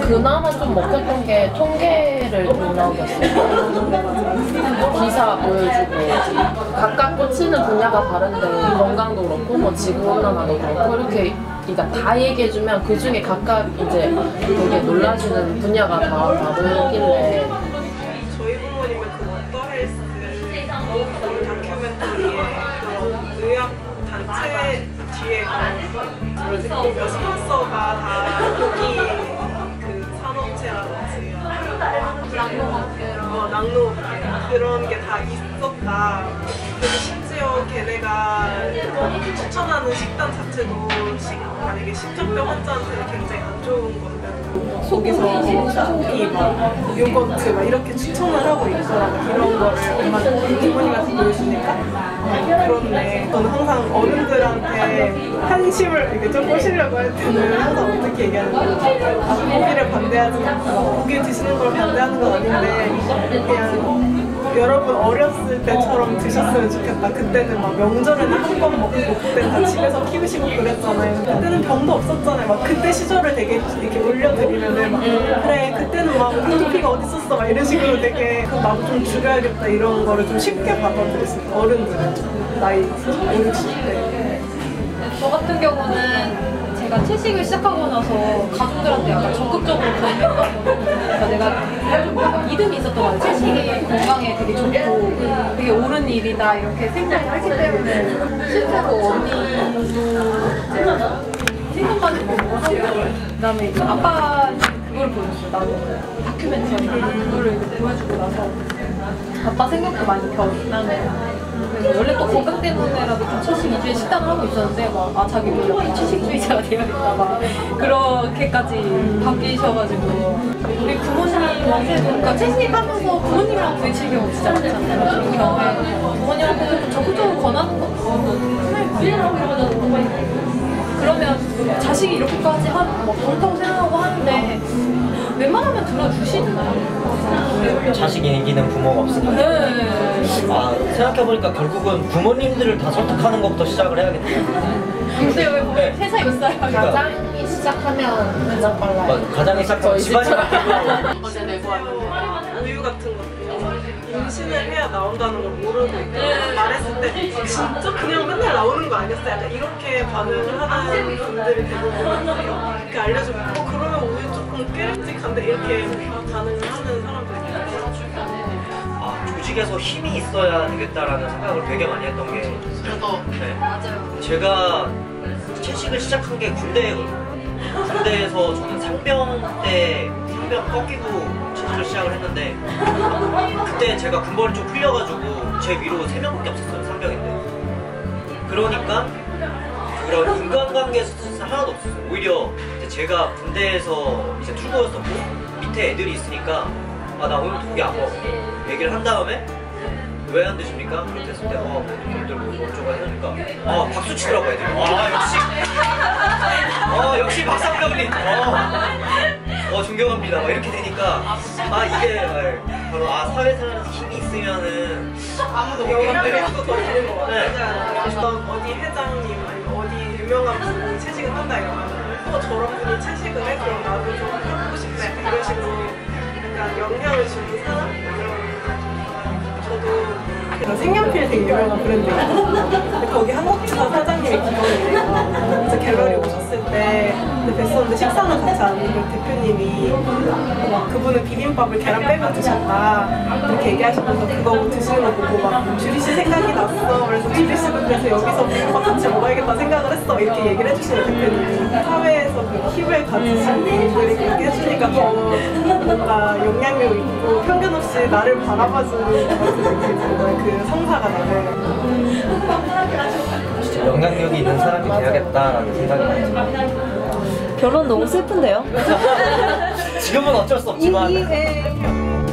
그나마 좀 먹혔던 게 통계를 좀 나오겠어요. 기사 보여주고 각각 꽂히는 분야가 다른데 건강도 그렇고 뭐 지구 변화도 그렇고 이렇게 그러니까 다 얘기해주면 그 중에 각각 이제 되게 놀라주는 분야가 다 보였길래 저희 부모님은 그 워터헬스 다큐멘터리에 의학 단체 뒤에 그 스폰서가 다 여기 낙농 그런 게 다 있었다. 그리고 심지어 걔네가 추천하는 식단 자체도 만약에 심장병 환자한테는 굉장히 안 좋은 건데 속에서 소고기 막 요거트 막 이렇게 추천을 하고 있고 이런 거를 엄마는 부모님한테 보여주니까 그런데 저는 항상 어른들한테 한심을 이렇게 좀 꼬시려고 할 때는 항상 어떻게 얘기하는 거예요? 아, 고기를 반대하지 않고 고기 드시는 걸 반대하는 건 아닌데 그냥 여러분 어렸을 때처럼 드셨으면 좋겠다. 그때는 막 명절에는 한 번 먹고 그때는 다 집에서 키우시고 그랬잖아요. 그때는 병도 없었잖아요. 막 그때 시절을 되게 이렇게 올려드리면은 막 그래 그때는 막 토피가 어디 있었어 막 이런 식으로 되게 나도 좀 줄여야겠다 이런 거를 좀 쉽게 받아들였어요. 어른들은 좀 나이 50대 저 같은 경우는 제가 채식을 시작하고 나서 가족들한테 약간 적극적으로 권했던 거고 그러니까 내가 믿음이 있었던 것 같아요. 채식이 건강에 되게 좋고 되게 옳은 일이다 이렇게 생각을 했기 때문에 실제로 언니도 생각까지 보여주고 그다음에 아빠는 그걸 보여줬어요. 나는 다큐멘터리 그거를 보여주고 나서 아빠 생각도 많이 변했다는 원래 또 건강 때문에라도 좀 채식 위주의 식단을 하고 있었는데 막 아 자기 뭐 채식주의자가 되어야겠다 막 그렇게까지 바뀌셔가지고 우리 부모님한테 그러니까 채식하면서 부모님이랑 부딪힐 경우 진짜 많잖아요. 그 경우에 부모님한테 적극적으로 권하는 것도 부인이라고 그러면 자식이 이렇게까지 막 그렇다고 생각하고 하는데 웬만하면 들어주시는 거예요. 자식이 이기는 부모가 없으니까. 네. 아, 생각해보니까 결국은 부모님들을 다 설득하는 것부터 시작을 해야겠네요. 근데 왜 보면 회사 요사랑 가장이 시작하면 가장 빨라요. 가장이 시작하면 집안이 바뀌고 어제 내고 왔는데 우유 같은 거 임신을 해야 나온다는 걸 모르고 있고 말했을 때 진짜 그냥 맨날 나오는 거 아니었어요? 약간 이렇게 반응을 하는 분들이 대부분이에요. 이렇게 알려주면 그러면 우유 조금 꽤 끔찍한데 이렇게 반응을 하는 사람들이 조직에서 힘이 있어야 되겠다라는 생각을 되게 많이 했던 게 그래서 네. 맞아요. 제가 채식을 시작한 게 군대거든요. 군대에서 저는 상병 때 상병 꺾이고 채식을 시작을 했는데 그때 제가 군벌이 좀 풀려가지고 제 위로 3명밖에 없었어요. 상병인데 그러니까 그런 인간관계 스트레스 하나도 없었어요. 오히려 제가 군대에서 이제 출고였었고 밑에 애들이 있으니까 아, 나 오늘 고기 안 먹어. 얘기를 한 다음에 왜 안 드십니까? 그렇게 했을 때 애들 뭐 어쩌고 하니까 아, 박수 치더라고요. 애들이. 아, 역시. 역시 박상병님. 존경합니다. 막 이렇게 되니까 아, 이게 바로 사회생활에서 힘이 있으면은 아무도 영향력이 없어서 되는 거 같아요. 어디 회장님 아니면 어디 유명한 분이 채식을 한다 이러면 또 저런 분이 채식을 해? 그럼 나도 좀 해보고 싶네. 이런 식으로 영향을 주는 사람? 저도 색연필 되게 유명한 브랜드예요. 거기 한국에서 사장님이 기억나요. 갤러리 오셨을 때 뵀었는데 식사는 같이 안 했는데 대표님이 막 그분은 비빔밥을 계란 빼면 드셨다 이렇게 얘기하시면서 그거 드시는 거 보고 막 주리씨 생각이 났어. 그래서 주리씨 분께서 여기서 비빔밥 같이 먹어야겠다 생각을 했어 이렇게 얘기를 해주시는 대표님이 사회에서 그 힘을 가지신 분들이 그렇게 해주니까 더 뭔가 영향력 있고 편견 없이 나를 바라봐주는 그 성사가 나네. 영향력이 있는 사람이 되어야겠다라는 생각이 많이. 결혼 너무 슬픈데요? 지금은 어쩔 수 없지만.